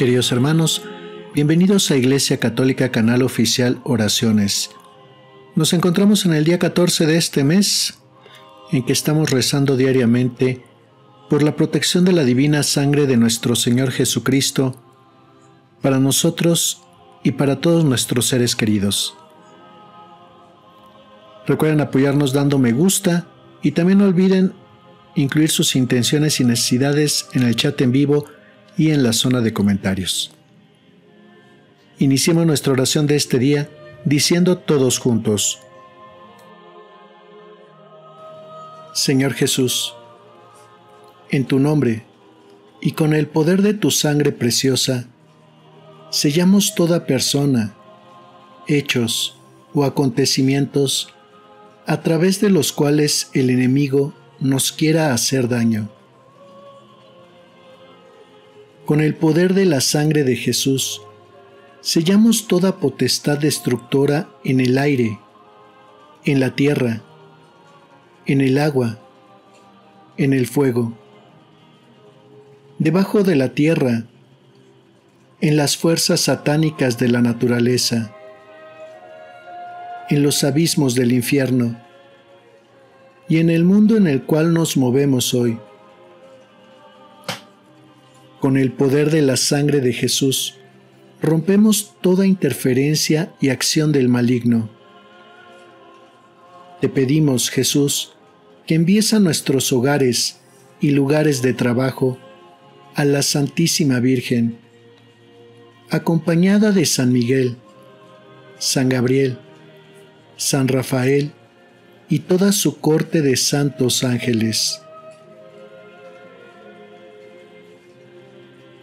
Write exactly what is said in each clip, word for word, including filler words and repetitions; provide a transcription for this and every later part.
Queridos hermanos, bienvenidos a Iglesia Católica Canal Oficial Oraciones. Nos encontramos en el día catorce de este mes, en que estamos rezando diariamente por la protección de la divina sangre de nuestro Señor Jesucristo, para nosotros y para todos nuestros seres queridos. Recuerden apoyarnos dando me gusta y también no olviden incluir sus intenciones y necesidades en el chat en vivo y en la zona de comentarios. Iniciemos nuestra oración de este día diciendo todos juntos: Señor Jesús, en tu nombre y con el poder de tu sangre preciosa, sellamos toda persona, hechos o acontecimientos a través de los cuales el enemigo nos quiera hacer daño. Con el poder de la sangre de Jesús, sellamos toda potestad destructora en el aire, en la tierra, en el agua, en el fuego, debajo de la tierra, en las fuerzas satánicas de la naturaleza, en los abismos del infierno y en el mundo en el cual nos movemos hoy. Con el poder de la sangre de Jesús, rompemos toda interferencia y acción del maligno. Te pedimos, Jesús, que envíes a nuestros hogares y lugares de trabajo a la Santísima Virgen, acompañada de San Miguel, San Gabriel, San Rafael y toda su corte de santos ángeles.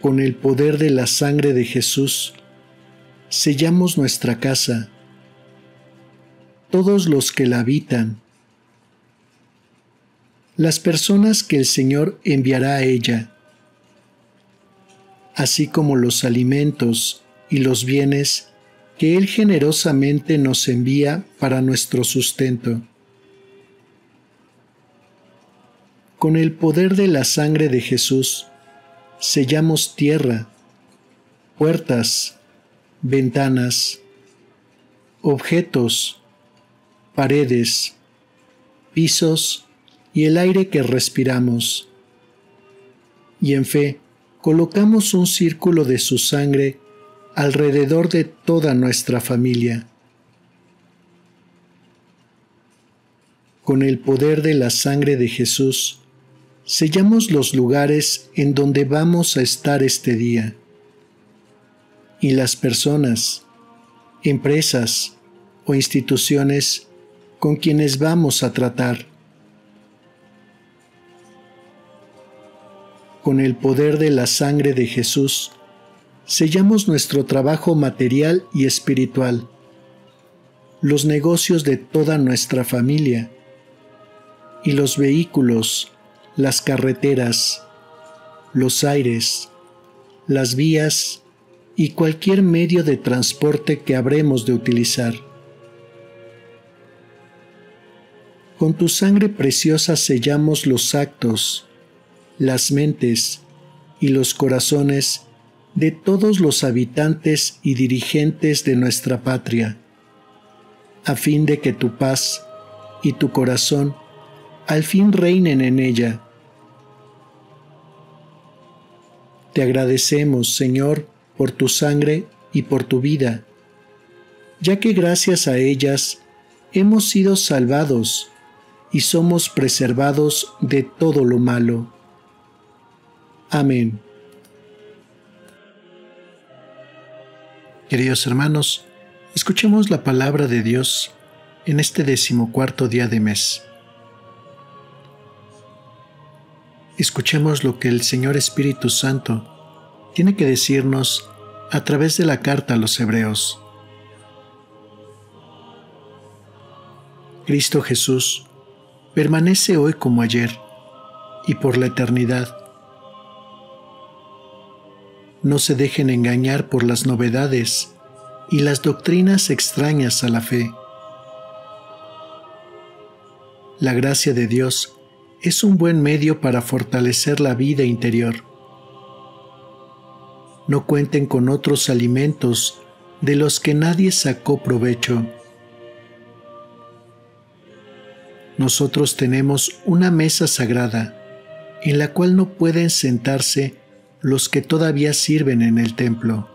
Con el poder de la sangre de Jesús, sellamos nuestra casa, todos los que la habitan, las personas que el Señor enviará a ella, así como los alimentos y los bienes que Él generosamente nos envía para nuestro sustento. Con el poder de la sangre de Jesús, sellamos tierra, puertas, ventanas, objetos, paredes, pisos y el aire que respiramos. Y en fe, colocamos un círculo de su sangre alrededor de toda nuestra familia. Con el poder de la sangre de Jesús, sellamos los lugares en donde vamos a estar este día, y las personas, empresas o instituciones con quienes vamos a tratar. Con el poder de la sangre de Jesús, sellamos nuestro trabajo material y espiritual, los negocios de toda nuestra familia, y los vehículos, las carreteras, los aires, las vías y cualquier medio de transporte que habremos de utilizar. Con tu sangre preciosa sellamos los actos, las mentes y los corazones de todos los habitantes y dirigentes de nuestra patria, a fin de que tu paz y tu corazón al fin reinen en ella. Te agradecemos, Señor, por tu sangre y por tu vida, ya que gracias a ellas hemos sido salvados y somos preservados de todo lo malo. Amén. Queridos hermanos, escuchemos la palabra de Dios en este decimocuarto día de mes. Escuchemos lo que el Señor Espíritu Santo tiene que decirnos a través de la carta a los Hebreos. Cristo Jesús permanece hoy como ayer y por la eternidad. No se dejen engañar por las novedades y las doctrinas extrañas a la fe. La gracia de Dios es un buen medio para fortalecer la vida interior. No cuenten con otros alimentos de los que nadie sacó provecho. Nosotros tenemos una mesa sagrada, en la cual no pueden sentarse los que todavía sirven en el templo.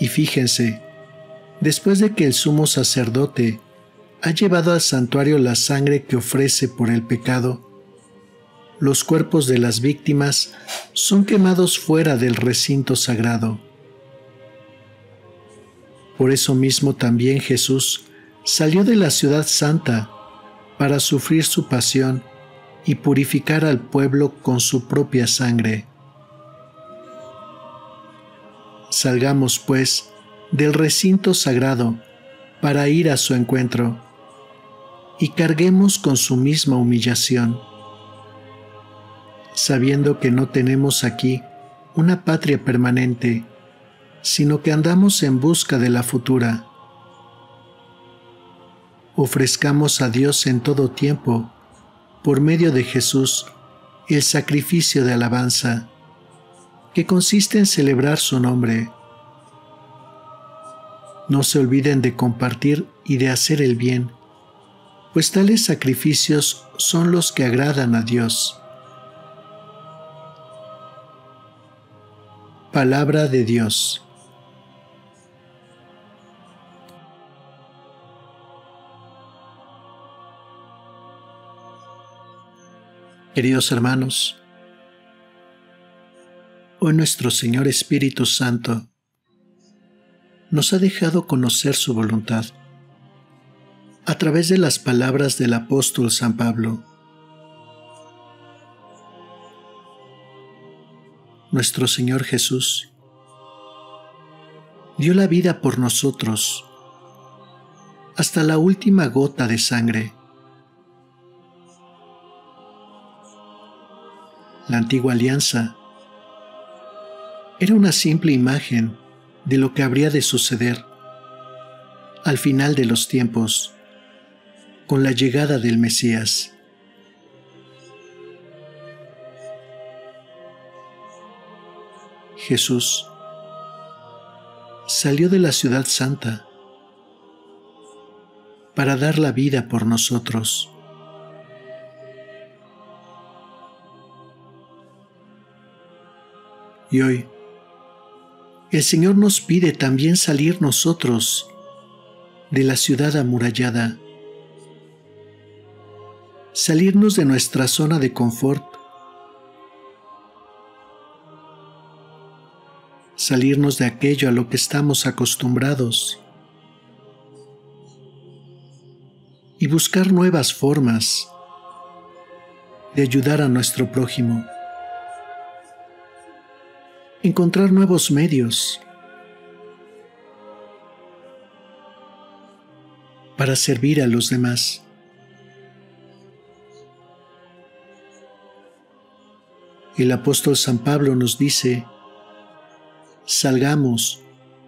Y fíjense, después de que el sumo sacerdote ha llevado al santuario la sangre que ofrece por el pecado, los cuerpos de las víctimas son quemados fuera del recinto sagrado. Por eso mismo también Jesús salió de la ciudad santa para sufrir su pasión y purificar al pueblo con su propia sangre. Salgamos, pues, del recinto sagrado para ir a su encuentro y carguemos con su misma humillación, sabiendo que no tenemos aquí una patria permanente, sino que andamos en busca de la futura. Ofrezcamos a Dios en todo tiempo, por medio de Jesús, el sacrificio de alabanza, que consiste en celebrar su nombre. No se olviden de compartir y de hacer el bien, pues tales sacrificios son los que agradan a Dios. Palabra de Dios. Queridos hermanos, hoy nuestro Señor Espíritu Santo nos ha dejado conocer su voluntad a través de las palabras del apóstol San Pablo. Nuestro Señor Jesús dio la vida por nosotros hasta la última gota de sangre. La antigua alianza era una simple imagen de lo que habría de suceder al final de los tiempos con la llegada del Mesías. Jesús salió de la ciudad santa para dar la vida por nosotros. Y hoy, el Señor nos pide también salir nosotros de la ciudad amurallada, salirnos de nuestra zona de confort, salirnos de aquello a lo que estamos acostumbrados y buscar nuevas formas de ayudar a nuestro prójimo, encontrar nuevos medios para servir a los demás. El apóstol San Pablo nos dice: salgamos,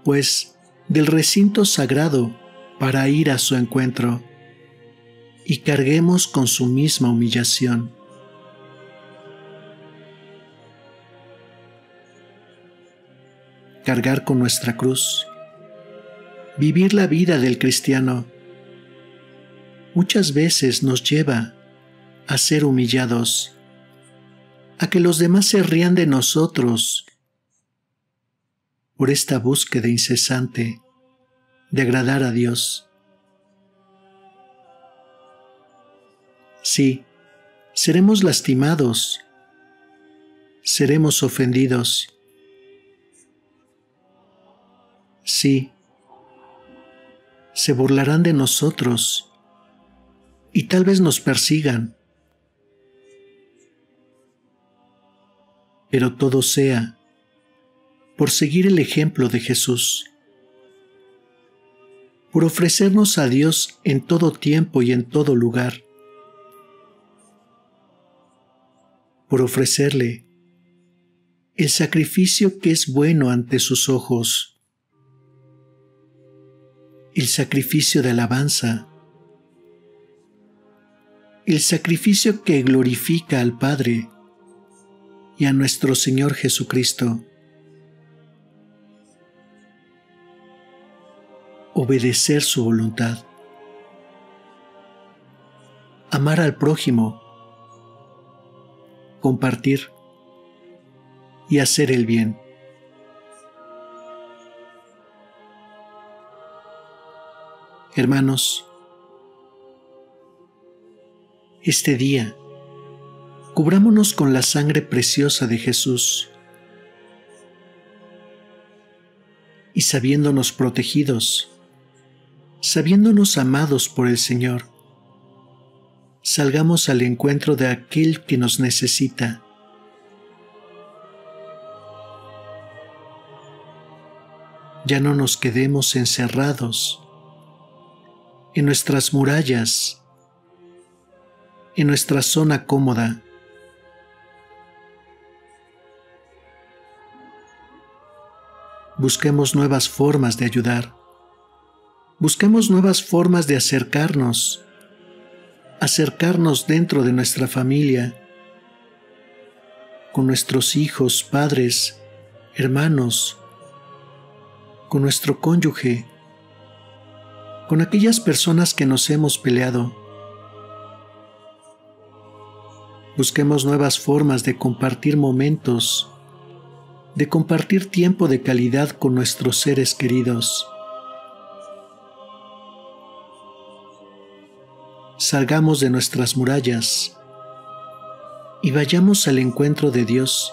pues, del recinto sagrado para ir a su encuentro y carguemos con su misma humillación. Cargar con nuestra cruz, vivir la vida del cristiano, muchas veces nos lleva a ser humillados, a que los demás se rían de nosotros por esta búsqueda incesante de agradar a Dios. Sí, seremos lastimados, seremos ofendidos. Sí, se burlarán de nosotros y tal vez nos persigan, pero todo sea por seguir el ejemplo de Jesús, por ofrecernos a Dios en todo tiempo y en todo lugar, por ofrecerle el sacrificio que es bueno ante sus ojos, el sacrificio de alabanza, el sacrificio que glorifica al Padre y a nuestro Señor Jesucristo. obedecer su voluntad. Amar al prójimo, compartir y hacer el bien. Hermanos, este día, cubrámonos con la sangre preciosa de Jesús y sabiéndonos protegidos, sabiéndonos amados por el Señor, salgamos al encuentro de aquel que nos necesita. Ya no nos quedemos encerrados en nuestras murallas, en nuestra zona cómoda. Busquemos nuevas formas de ayudar. Busquemos nuevas formas de acercarnos. Acercarnos dentro de nuestra familia, con nuestros hijos, padres, hermanos, con nuestro cónyuge, con aquellas personas que nos hemos peleado. Busquemos nuevas formas de compartir momentos, de compartir tiempo de calidad con nuestros seres queridos. Salgamos de nuestras murallas y vayamos al encuentro de Dios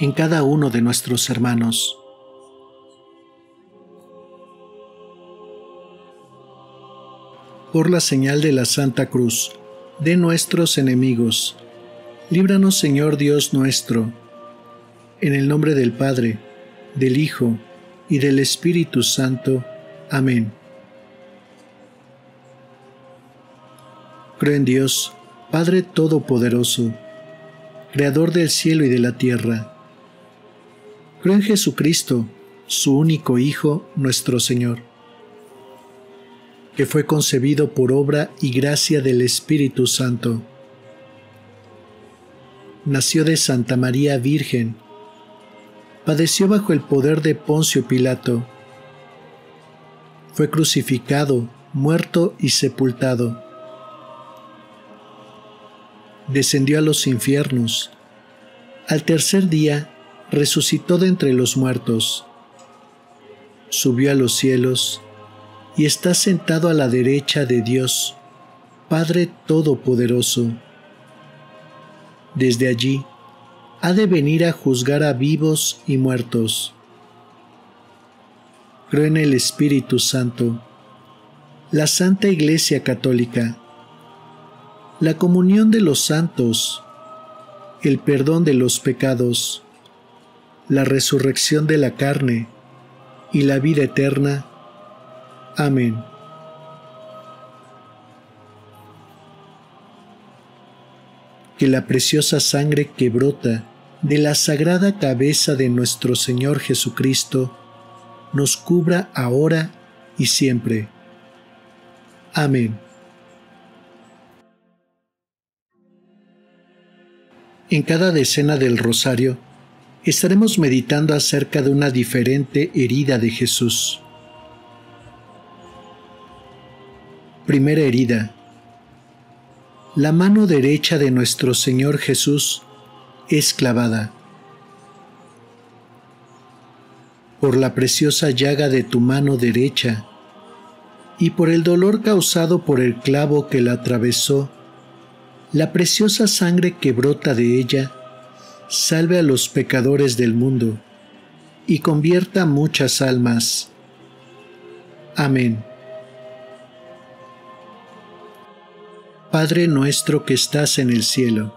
en cada uno de nuestros hermanos. Por la señal de la Santa Cruz de nuestros enemigos, líbranos, Señor Dios nuestro, en el nombre del Padre, del Hijo y del Espíritu Santo. Amén. Creo en Dios, Padre Todopoderoso, Creador del cielo y de la tierra. Creo en Jesucristo, su único Hijo, nuestro Señor, que fue concebido por obra y gracia del Espíritu Santo. Nació de Santa María Virgen, padeció bajo el poder de Poncio Pilato, fue crucificado, muerto y sepultado. Descendió a los infiernos. Al tercer día resucitó de entre los muertos. Subió a los cielos y está sentado a la derecha de Dios, Padre Todopoderoso. Desde allí ha de venir a juzgar a vivos y muertos. Creo en el Espíritu Santo, la Santa Iglesia Católica, la comunión de los santos, el perdón de los pecados, la resurrección de la carne y la vida eterna. Amén. Que la preciosa sangre que brota de la sagrada cabeza de nuestro Señor Jesucristo nos cubra ahora y siempre. Amén. En cada decena del rosario estaremos meditando acerca de una diferente herida de Jesús. Primera herida. La mano derecha de nuestro Señor Jesús es clavada. Por la preciosa llaga de tu mano derecha y por el dolor causado por el clavo que la atravesó, la preciosa sangre que brota de ella salve a los pecadores del mundo y convierta muchas almas. Amén. Padre nuestro que estás en el cielo,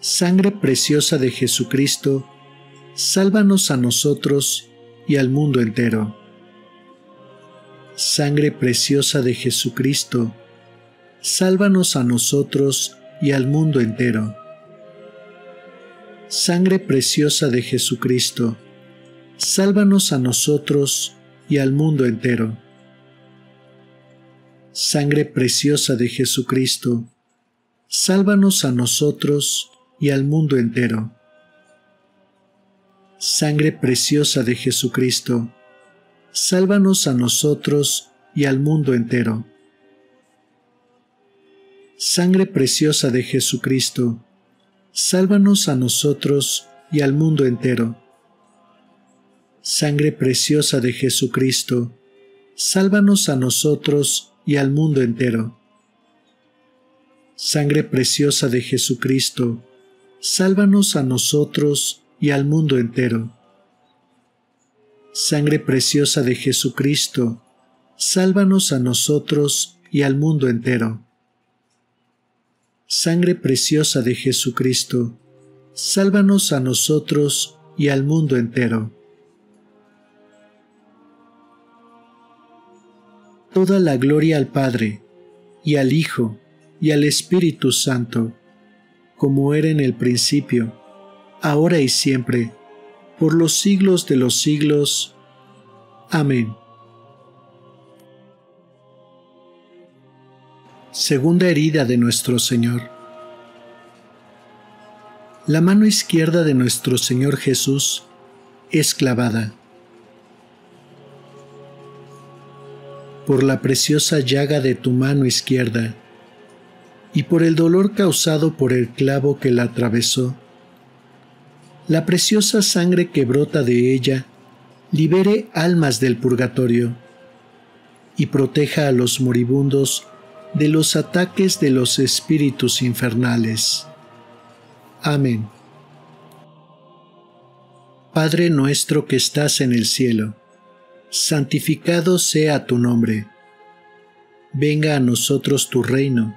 Sangre preciosa de Jesucristo, sálvanos a nosotros y al mundo entero. Sangre preciosa de Jesucristo, sálvanos a nosotros y al mundo entero. Sangre preciosa de Jesucristo, sálvanos a nosotros y al mundo entero. Sangre preciosa de Jesucristo, sálvanos a nosotros y al mundo entero. Sangre preciosa de Jesucristo, sálvanos a nosotros y al mundo entero. Sangre preciosa de Jesucristo, sálvanos a nosotros y al mundo entero. Sangre preciosa de Jesucristo, sálvanos a nosotros y al mundo entero. Sangre preciosa de Jesucristo, sálvanos a nosotros y al mundo entero. Sangre preciosa de Jesucristo, sálvanos a nosotros y al mundo entero. Sangre preciosa de Jesucristo, sálvanos a nosotros y al mundo entero. Toda la gloria al Padre, y al Hijo, y al Espíritu Santo, como era en el principio, ahora y siempre, por los siglos de los siglos. Amén. Segunda herida de nuestro Señor. La mano izquierda de nuestro Señor Jesús es clavada. Por la preciosa llaga de tu mano izquierda, y por el dolor causado por el clavo que la atravesó, la preciosa sangre que brota de ella libere almas del purgatorio y proteja a los moribundos de los ataques de los espíritus infernales. Amén. Padre nuestro que estás en el cielo, santificado sea tu nombre. Venga a nosotros tu reino.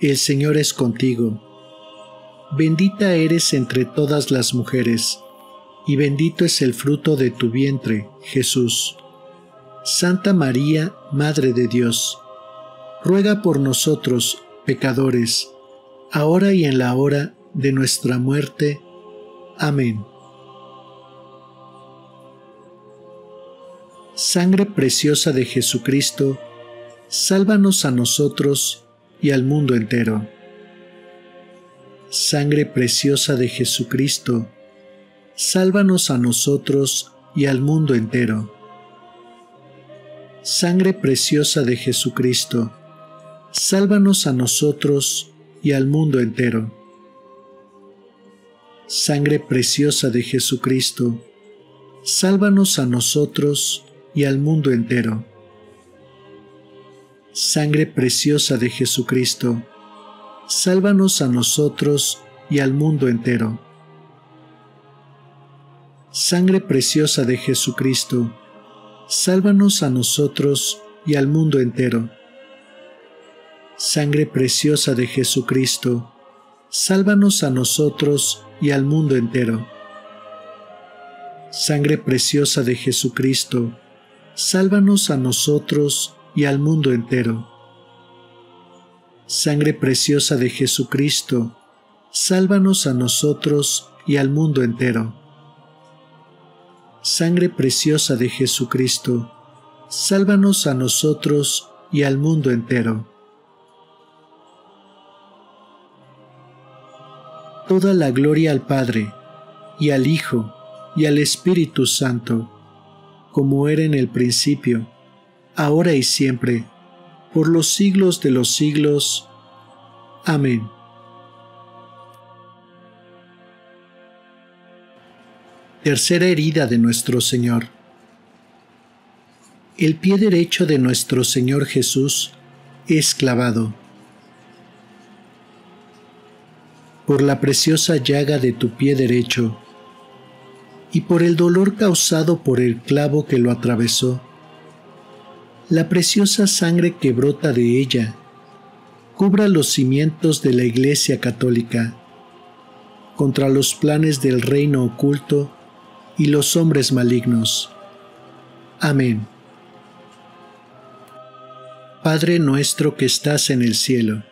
el Señor es contigo. Bendita eres entre todas las mujeres, y bendito es el fruto de tu vientre, Jesús. Santa María, Madre de Dios, ruega por nosotros, pecadores, ahora y en la hora de nuestra muerte. Amén. Sangre preciosa de Jesucristo, sálvanos a nosotros y al mundo entero. Sangre preciosa de Jesucristo, sálvanos a nosotros y al mundo entero. Sangre preciosa de Jesucristo, sálvanos a nosotros y al mundo entero. Sangre preciosa de Jesucristo, sálvanos a nosotros y al mundo entero. Sangre preciosa de Jesucristo, sálvanos a nosotros y al mundo entero. Sangre preciosa de Jesucristo, sálvanos a nosotros y al mundo entero. Sangre preciosa de Jesucristo, sálvanos a nosotros y al mundo entero. Sangre preciosa de Jesucristo, sálvanos a nosotros y al mundo entero. Sangre preciosa de Jesucristo, sálvanos a nosotros y al mundo entero. Sangre preciosa de Jesucristo, sálvanos a nosotros y al mundo entero. Toda la gloria al Padre, y al Hijo, y al Espíritu Santo, como era en el principio, ahora y siempre, por los siglos de los siglos. Amén. Tercera herida de nuestro Señor. El pie derecho de nuestro Señor Jesús es clavado. Por la preciosa llaga de tu pie derecho, y por el dolor causado por el clavo que lo atravesó, la preciosa sangre que brota de ella, cubra los cimientos de la Iglesia Católica, contra los planes del reino oculto y los hombres malignos. Amén. Padre nuestro que estás en el cielo,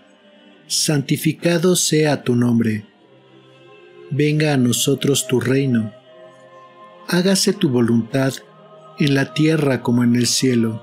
santificado sea tu nombre. Venga a nosotros tu reino. Hágase tu voluntad en la tierra como en el cielo.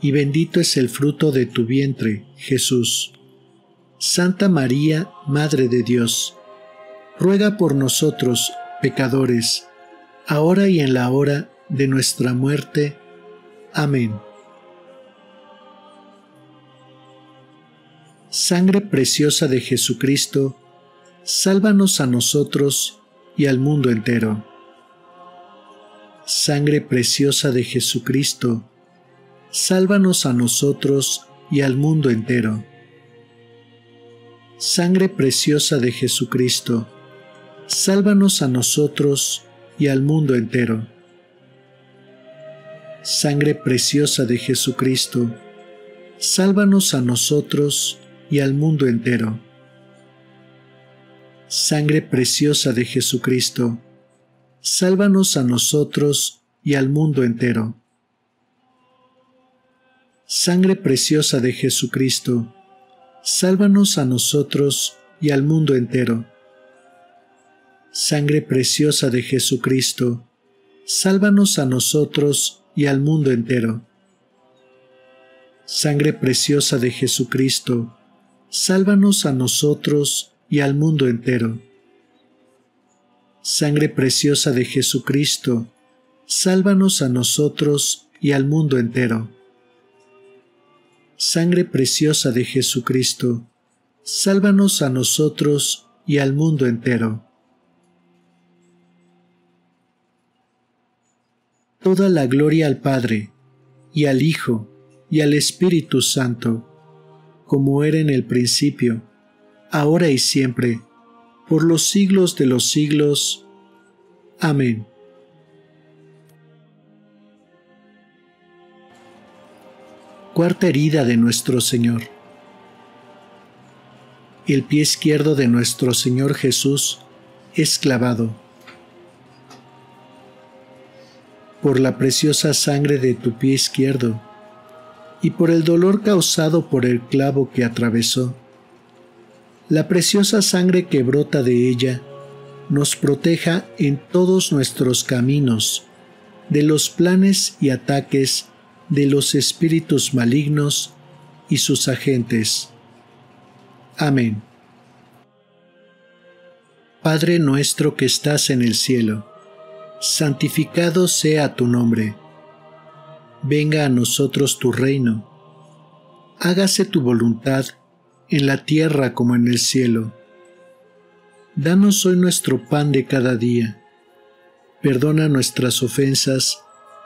y bendito es el fruto de tu vientre, Jesús. Santa María, Madre de Dios, ruega por nosotros, pecadores, ahora y en la hora de nuestra muerte. Amén. Sangre preciosa de Jesucristo, sálvanos a nosotros y al mundo entero. Sangre preciosa de Jesucristo, sálvanos a nosotros y al mundo entero. Sangre preciosa de Jesucristo, sálvanos a nosotros y al mundo entero. Sangre preciosa de Jesucristo, sálvanos a nosotros y al mundo entero. Sangre preciosa de Jesucristo, sálvanos a nosotros y al mundo entero. Sangre preciosa de Jesucristo, sálvanos a nosotros y al mundo entero. Sangre preciosa de Jesucristo, sálvanos a nosotros y al mundo entero. Sangre preciosa de Jesucristo, sálvanos a nosotros y al mundo entero. Sangre preciosa de Jesucristo, sálvanos a nosotros y al mundo entero. Sangre preciosa de Jesucristo, sálvanos a nosotros y al mundo entero. Toda la gloria al Padre, y al Hijo, y al Espíritu Santo, como era en el principio, ahora y siempre, por los siglos de los siglos. Amén. Cuarta herida de nuestro Señor. El pie izquierdo de nuestro Señor Jesús es clavado. Por la preciosa sangre de tu pie izquierdo, y por el dolor causado por el clavo que atravesó, la preciosa sangre que brota de ella nos proteja en todos nuestros caminos, de los planes y ataques de los espíritus malignos y sus agentes. Amén. Padre nuestro que estás en el cielo, santificado sea tu nombre. Venga a nosotros tu reino. Hágase tu voluntad en la tierra como en el cielo. Danos hoy nuestro pan de cada día. Perdona nuestras ofensas,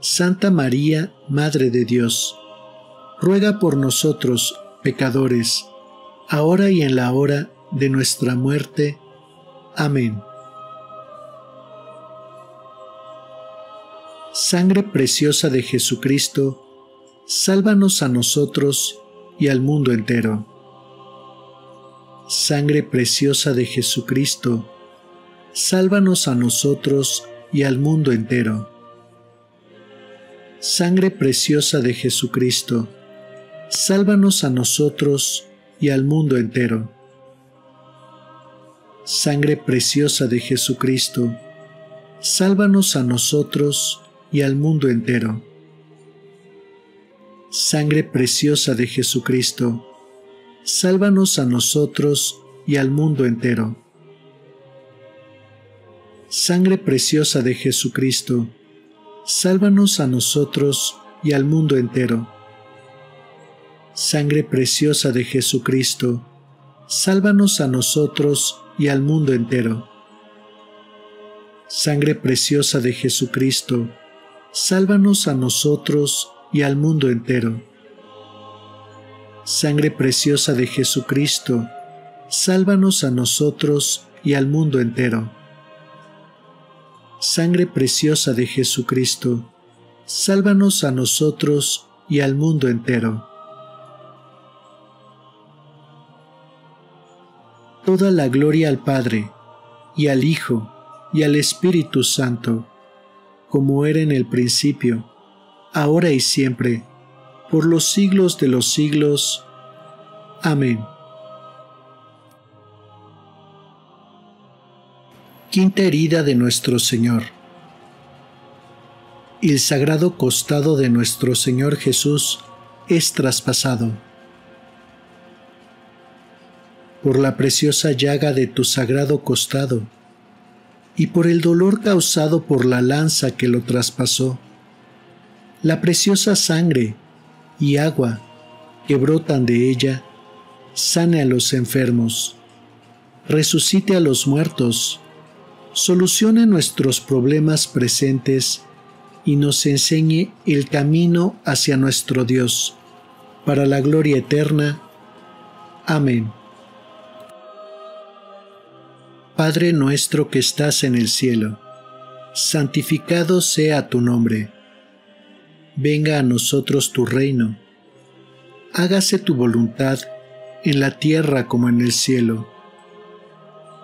Santa María, Madre de Dios, ruega por nosotros, pecadores, ahora y en la hora de nuestra muerte. Amén. Sangre preciosa de Jesucristo, sálvanos a nosotros y al mundo entero. Sangre preciosa de Jesucristo, sálvanos a nosotros y al mundo entero. Sangre preciosa de Jesucristo, sálvanos a nosotros y al mundo entero. Sangre preciosa de Jesucristo, sálvanos a nosotros y al mundo entero. Sangre preciosa de Jesucristo, sálvanos a nosotros y al mundo entero. Sangre preciosa de Jesucristo, sálvanos a nosotros y al mundo entero. Sangre preciosa de Jesucristo, sálvanos a nosotros y al mundo entero. Sangre preciosa de Jesucristo, sálvanos a nosotros y al mundo entero. Sangre preciosa de Jesucristo, sálvanos a nosotros y al mundo entero. Sangre preciosa de Jesucristo, sálvanos a nosotros y al mundo entero. Toda la gloria al Padre, y al Hijo, y al Espíritu Santo, como era en el principio, ahora y siempre, por los siglos de los siglos. Amén. Quinta herida de nuestro Señor. El sagrado costado de nuestro Señor Jesús es traspasado. Por la preciosa llaga de tu sagrado costado, y por el dolor causado por la lanza que lo traspasó, la preciosa sangre y agua que brotan de ella, sane a los enfermos, resucite a los muertos, solucione nuestros problemas presentes y nos enseñe el camino hacia nuestro Dios, para la gloria eterna. Amén. Padre nuestro que estás en el cielo, santificado sea tu nombre. Venga a nosotros tu reino. Hágase tu voluntad en la tierra como en el cielo.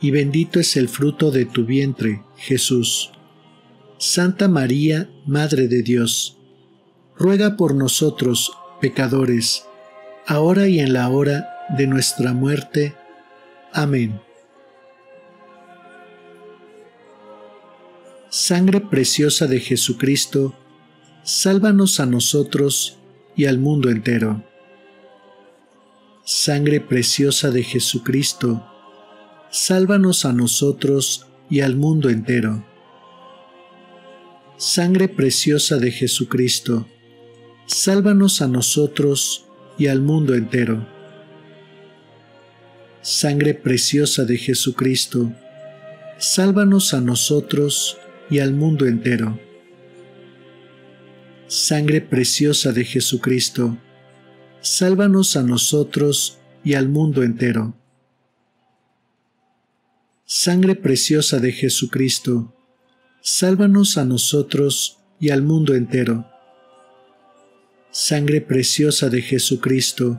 y bendito es el fruto de tu vientre, Jesús. Santa María, Madre de Dios, ruega por nosotros, pecadores, ahora y en la hora de nuestra muerte. Amén. Sangre preciosa de Jesucristo, sálvanos a nosotros y al mundo entero. Sangre preciosa de Jesucristo, sálvanos a nosotros y al mundo entero. Sangre preciosa de Jesucristo, sálvanos a nosotros y al mundo entero. Sangre preciosa de Jesucristo, sálvanos a nosotros y al mundo entero. Sangre preciosa de Jesucristo, sálvanos a nosotros y al mundo entero. Sangre preciosa de Jesucristo, sálvanos a nosotros y al mundo entero. Sangre preciosa de Jesucristo,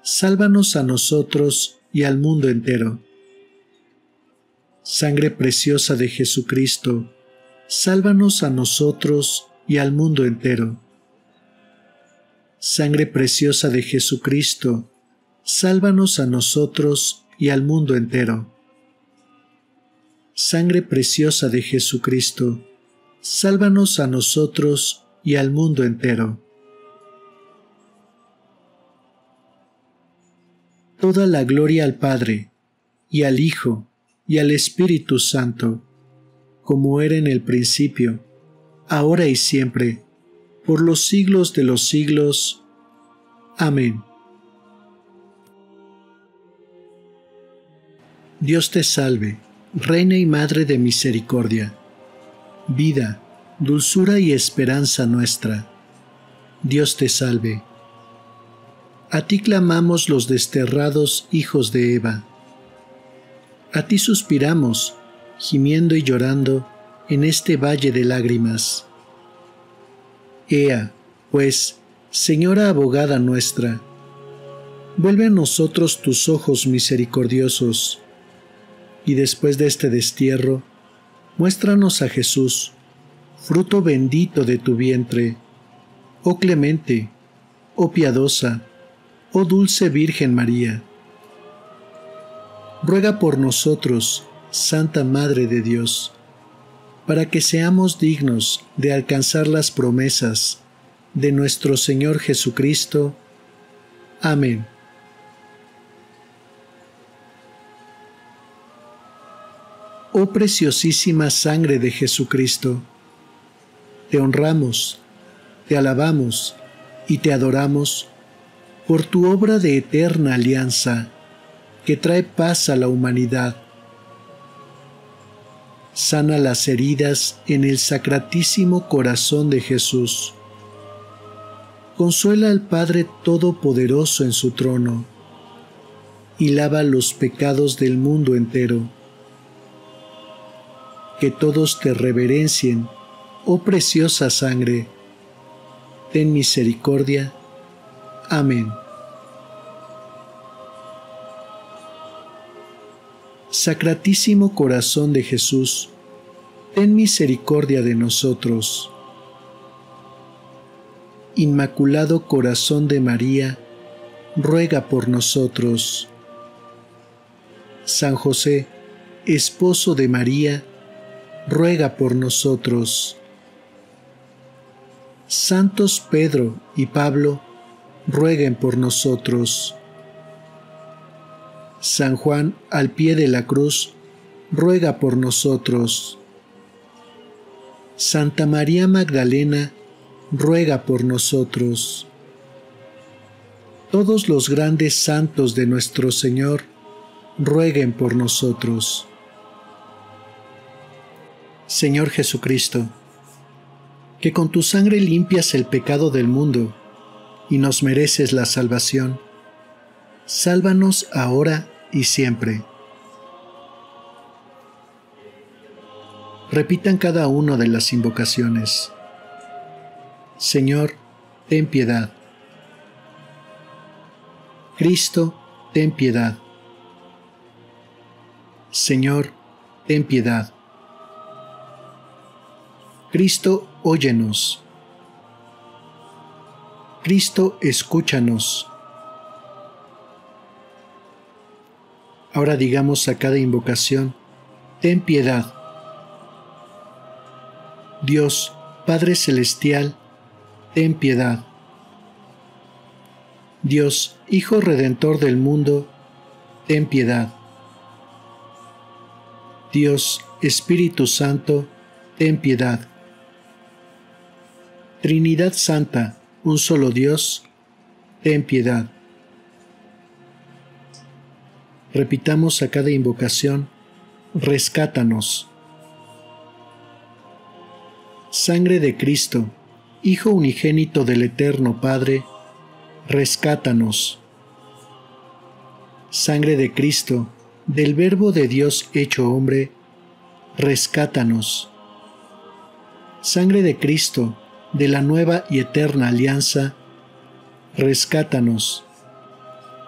sálvanos a nosotros y al mundo entero. Sangre preciosa de Jesucristo, sálvanos a nosotros y al mundo entero. Sangre preciosa de Jesucristo, sálvanos a nosotros y al mundo entero. Sangre preciosa de Jesucristo, sálvanos a nosotros y al mundo entero. Toda la gloria al Padre, y al Hijo, y al Espíritu Santo, como era en el principio, ahora y siempre, por los siglos de los siglos. Amén. Dios te salve, Reina y Madre de misericordia, vida, dulzura y esperanza nuestra. Dios te salve. A ti clamamos los desterrados hijos de Eva. A ti suspiramos, gimiendo y llorando, en este valle de lágrimas. Ea, pues, Señora abogada nuestra, vuelve a nosotros tus ojos misericordiosos, y después de este destierro, muéstranos a Jesús, fruto bendito de tu vientre. Oh clemente, oh piadosa, oh dulce Virgen María. Ruega por nosotros, Santa Madre de Dios, para que seamos dignos de alcanzar las promesas de nuestro Señor Jesucristo. Amén. Oh preciosísima sangre de Jesucristo, te honramos, te alabamos y te adoramos por tu obra de eterna alianza que trae paz a la humanidad. Sana las heridas en el sacratísimo corazón de Jesús. Consuela al Padre Todopoderoso en su trono y lava los pecados del mundo entero. Que todos te reverencien, oh preciosa sangre. Ten misericordia. Amén. Sacratísimo corazón de Jesús, ten misericordia de nosotros. Inmaculado corazón de María, ruega por nosotros. San José, esposo de María, ruega por nosotros. Santos Pedro y Pablo, rueguen por nosotros. San Juan, al pie de la cruz, ruega por nosotros. Santa María Magdalena, ruega por nosotros. Todos los grandes santos de nuestro Señor, rueguen por nosotros. Señor Jesucristo, que con tu sangre limpias el pecado del mundo y nos mereces la salvación, sálvanos ahora y siempre. Repitan cada una de las invocaciones. Señor, ten piedad. Cristo, ten piedad. Señor, ten piedad. Cristo, óyenos. Cristo, escúchanos. Ahora digamos a cada invocación, ten piedad. Dios, Padre Celestial, ten piedad. Dios, Hijo Redentor del mundo, ten piedad. Dios, Espíritu Santo, ten piedad. Trinidad Santa, un solo Dios, ten piedad. Repitamos a cada invocación, rescátanos. Sangre de Cristo, Hijo unigénito del Eterno Padre, rescátanos. Sangre de Cristo, del Verbo de Dios hecho hombre, rescátanos. Sangre de Cristo, de la nueva y eterna alianza, rescátanos.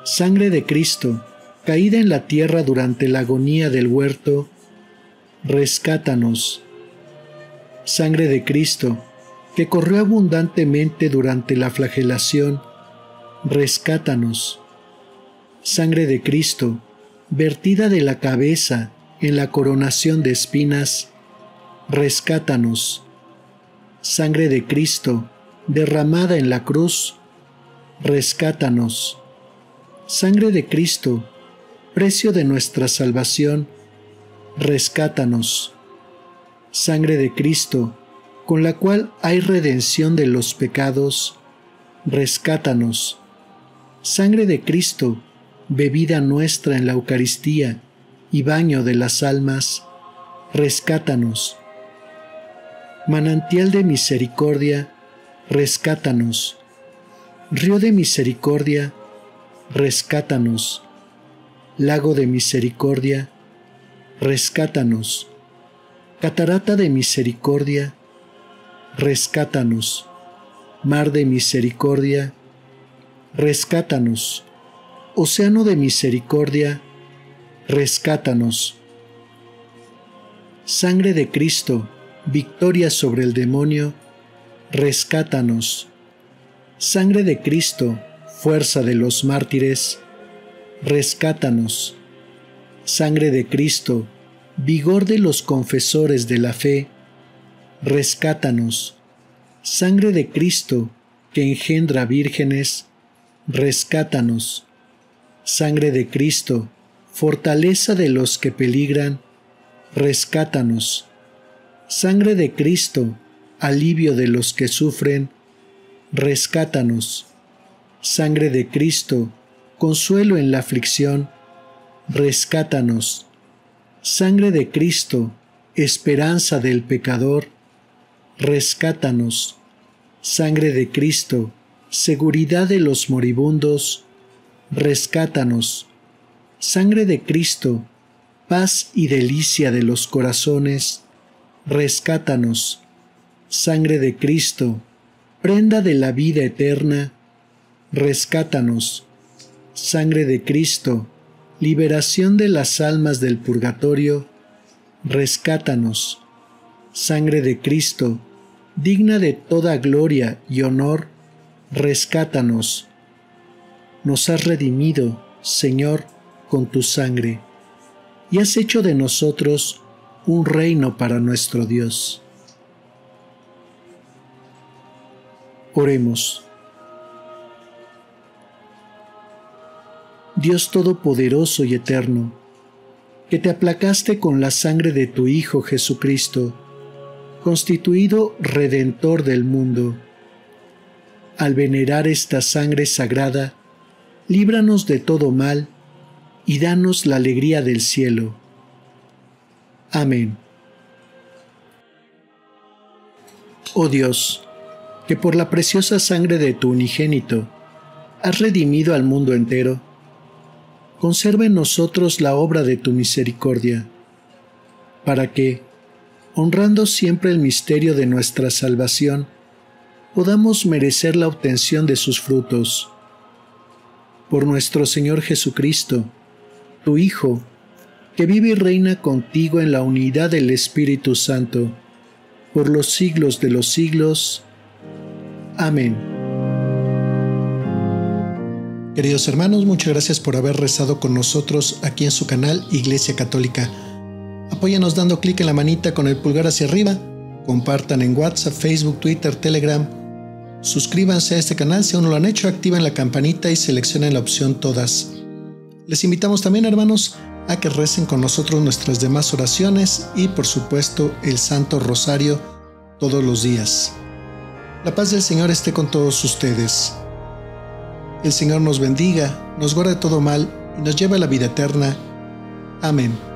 Sangre de Cristo, caída en la tierra durante la agonía del huerto, rescátanos. Sangre de Cristo, que corrió abundantemente durante la flagelación, rescátanos. Sangre de Cristo, vertida de la cabeza en la coronación de espinas, rescátanos. Sangre de Cristo, derramada en la cruz, rescátanos. Sangre de Cristo, precio de nuestra salvación, rescátanos. Sangre de Cristo, con la cual hay redención de los pecados, rescátanos. Sangre de Cristo, bebida nuestra en la Eucaristía y baño de las almas, rescátanos. Manantial de misericordia, rescátanos. Río de misericordia, rescátanos. Lago de misericordia, rescátanos. Catarata de misericordia, rescátanos. Mar de misericordia, rescátanos. Océano de misericordia, rescátanos. Sangre de Cristo, victoria sobre el demonio, rescátanos. Sangre de Cristo, fuerza de los mártires, rescátanos. Sangre de Cristo, vigor de los confesores de la fe, rescátanos. Sangre de Cristo, que engendra vírgenes, rescátanos. Sangre de Cristo, fortaleza de los que peligran, rescátanos. Sangre de Cristo, alivio de los que sufren, rescátanos. Sangre de Cristo, consuelo en la aflicción, rescátanos. Sangre de Cristo, esperanza del pecador, rescátanos. Sangre de Cristo, seguridad de los moribundos, rescátanos. Sangre de Cristo, paz y delicia de los corazones, rescátanos. Sangre de Cristo, prenda de la vida eterna, rescátanos. Sangre de Cristo, liberación de las almas del purgatorio, rescátanos. Sangre de Cristo, digna de toda gloria y honor, rescátanos. Nos has redimido, Señor, con tu sangre, y has hecho de nosotros un reino para nuestro Dios. Oremos. Dios todopoderoso y eterno, que te aplacaste con la sangre de tu Hijo Jesucristo, constituido Redentor del mundo. Al venerar esta sangre sagrada, líbranos de todo mal y danos la alegría del cielo. Amén. Oh Dios, que por la preciosa sangre de tu unigénito has redimido al mundo entero, conserva en nosotros la obra de tu misericordia, para que, honrando siempre el misterio de nuestra salvación, podamos merecer la obtención de sus frutos. Por nuestro Señor Jesucristo, tu Hijo, que vive y reina contigo en la unidad del Espíritu Santo, por los siglos de los siglos. Amén. Queridos hermanos, muchas gracias por haber rezado con nosotros aquí en su canal Iglesia Católica. Apóyanos dando clic en la manita con el pulgar hacia arriba, compartan en WhatsApp, Facebook, Twitter, Telegram, suscríbanse a este canal si aún no lo han hecho, activen la campanita y seleccionen la opción Todas. Les invitamos también, hermanos, a que recen con nosotros nuestras demás oraciones y, por supuesto, el Santo Rosario todos los días. La paz del Señor esté con todos ustedes. El Señor nos bendiga, nos guarde todo mal y nos lleve a la vida eterna. Amén.